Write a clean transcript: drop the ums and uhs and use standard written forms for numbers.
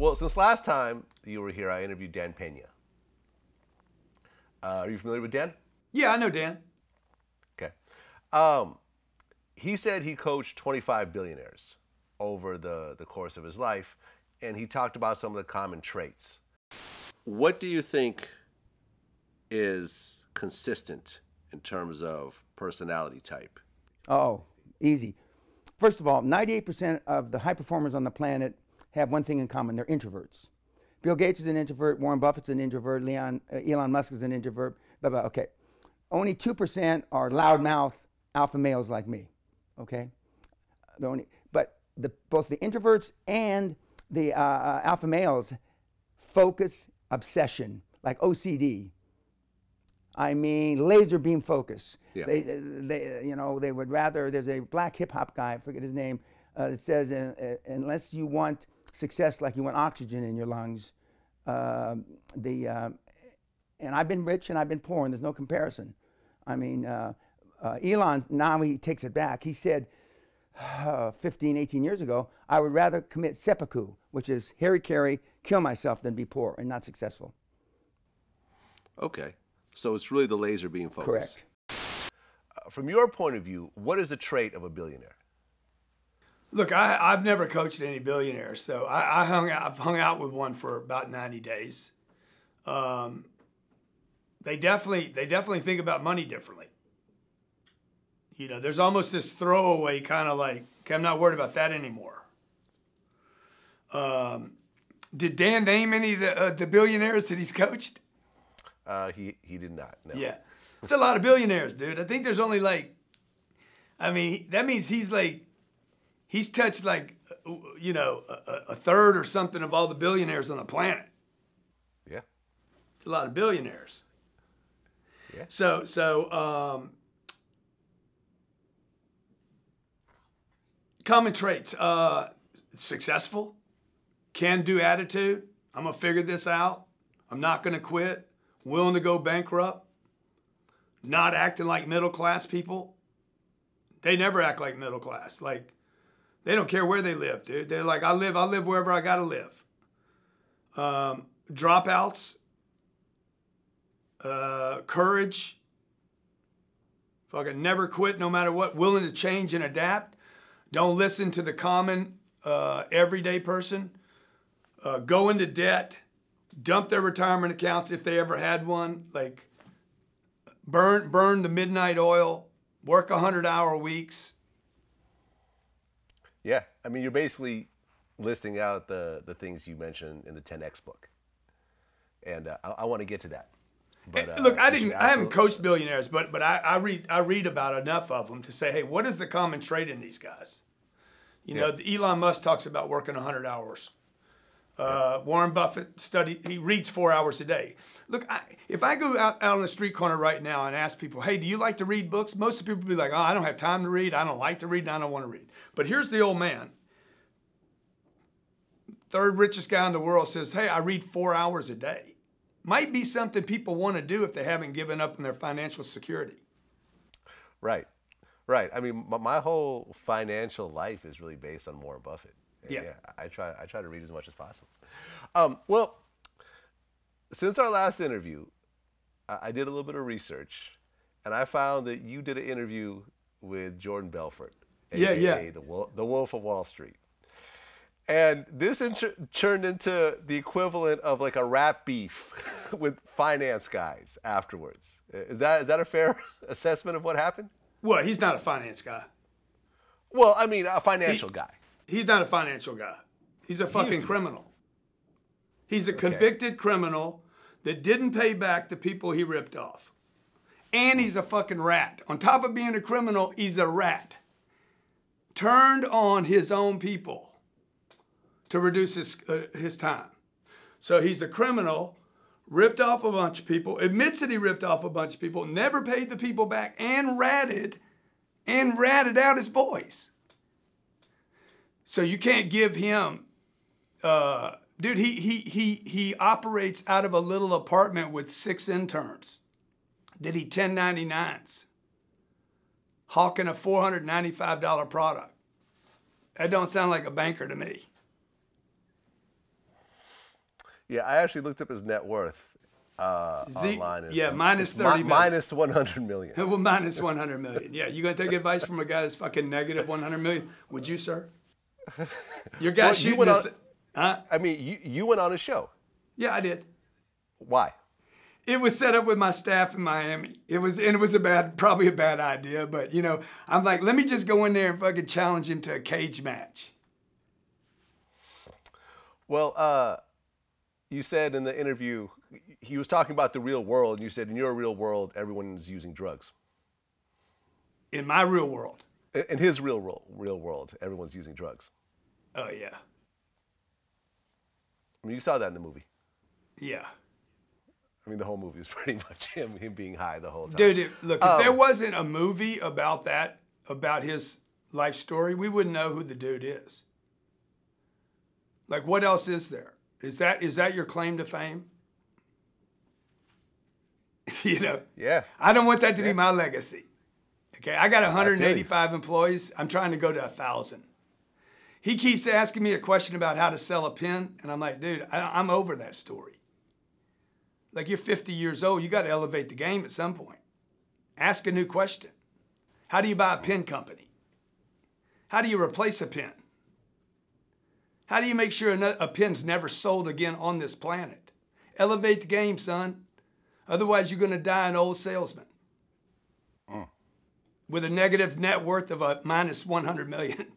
Well, since last time you were here, I interviewed Dan Pena. Are you familiar with Dan? Yeah, I know Dan. Okay. He said he coached 25 billionaires over the course of his life, and he talked about some of the common traits. What do you think is consistent in terms of personality type? Oh, easy. First of all, 98% of the high performers on the planet have one thing in common: they're introverts. Bill Gates is an introvert, Warren Buffett's an introvert, Elon Musk is an introvert, blah, blah, okay. Only 2% are loudmouth alpha males like me, okay? Both the introverts and the alpha males focus obsession, like OCD. I mean, laser beam focus. Yeah. They would rather, there's a black hip hop guy, I forget his name, that says, unless you want success like you want oxygen in your lungs, and I've been rich and I've been poor and there's no comparison. I mean, Elon, now he takes it back. He said 15–18 years ago, I would rather commit seppuku, which is Harry Caray, kill myself, than be poor and not successful. Okay, so it's really the laser beam focus. Correct. From your point of view, what is the trait of a billionaire? Look, I've never coached any billionaires, so I've hung out with one for about 90 days. They definitely think about money differently. You know, there's almost this throwaway kind of like, okay, I'm not worried about that anymore. Did Dan name any of the billionaires that he's coached? He did not, no. Yeah, it's a lot of billionaires, dude. I think there's only like, I mean, that means he's touched like, you know, a third or something of all the billionaires on the planet. Yeah. It's a lot of billionaires. Yeah. So common traits, successful, can-do attitude. I'm going to figure this out. I'm not going to quit. Willing to go bankrupt. Not acting like middle-class people. They never act like middle-class. Like, they don't care where they live, dude. They're like, I live wherever I got to live. Dropouts. Courage. Fucking never quit no matter what. Willing to change and adapt. Don't listen to the common everyday person. Go into debt, dump their retirement accounts if they ever had one. Like, burn the midnight oil. Work 100-hour weeks. Yeah, I mean, you're basically listing out the things you mentioned in the 10X book, and I want to get to that. But, look, I haven't coached billionaires, but I read about enough of them to say, hey, what is the common trait in these guys? You yeah. know, Elon Musk talks about working 100 hours. Yeah. Warren Buffett he reads 4 hours a day. Look, if I go out on the street corner right now and ask people, hey, do you like to read books? Most of the people will be like, oh, I don't have time to read. I don't like to read and I don't want to read. But here's the old man. Third richest guy in the world says, hey, I read 4 hours a day. Might be something people want to do if they haven't given up on their financial security. Right, right. I mean, my whole financial life is really based on Warren Buffett. Yeah. Yeah, I try to read as much as possible. Well, since our last interview, I did a little bit of research, and I found that you did an interview with Jordan Belfort, AKA the Wolf of Wall Street. And this turned into the equivalent of like a rap beef with finance guys afterwards. Is that a fair assessment of what happened? Well, he's not a finance guy. Well, I mean, a financial guy. He's not a financial guy. He's a fucking criminal. He's a convicted criminal that didn't pay back the people he ripped off. And he's a fucking rat. On top of being a criminal, he's a rat. Turned on his own people to reduce his time. So he's a criminal, ripped off a bunch of people, admits that he ripped off a bunch of people, never paid the people back, and ratted out his boys. So you can't give him, dude, he operates out of a little apartment with 6 interns that he 1099s, hawking a $495 product. That don't sound like a banker to me. Yeah, I actually looked up his net worth online. Yeah, minus 30 million. Minus 100 million. Well, minus 100 million. Yeah, you going to take advice from a guy that's fucking negative 100 million? Would you, sir? Your guy shooting this. I mean, you went on a show. Yeah, I did. Why? It was set up with my staff in Miami. It was probably a bad idea, but you know, I'm like, let me just go in there and fucking challenge him to a cage match. Well, you said in the interview, he was talking about the real world, and you said in your real world, everyone is using drugs. In my real world. In his real world, everyone's using drugs. Oh yeah. I mean, you saw that in the movie. Yeah. I mean, the whole movie is pretty much him being high the whole time. Dude, look, if there wasn't a movie about that, about his life story, we wouldn't know who the dude is. Like, what else is there? Is that your claim to fame? You know? Yeah. I don't want that to be my legacy. Okay, I got 185 employees. I'm trying to go to 1,000. He keeps asking me a question about how to sell a pen, and I'm like, dude, I'm over that story. Like, you're 50 years old, you got to elevate the game at some point. Ask a new question. How do you buy a pen company? How do you replace a pen? How do you make sure a pen's never sold again on this planet? Elevate the game, son. Otherwise, you're going to die an old salesman. With a negative net worth of a minus 100 million.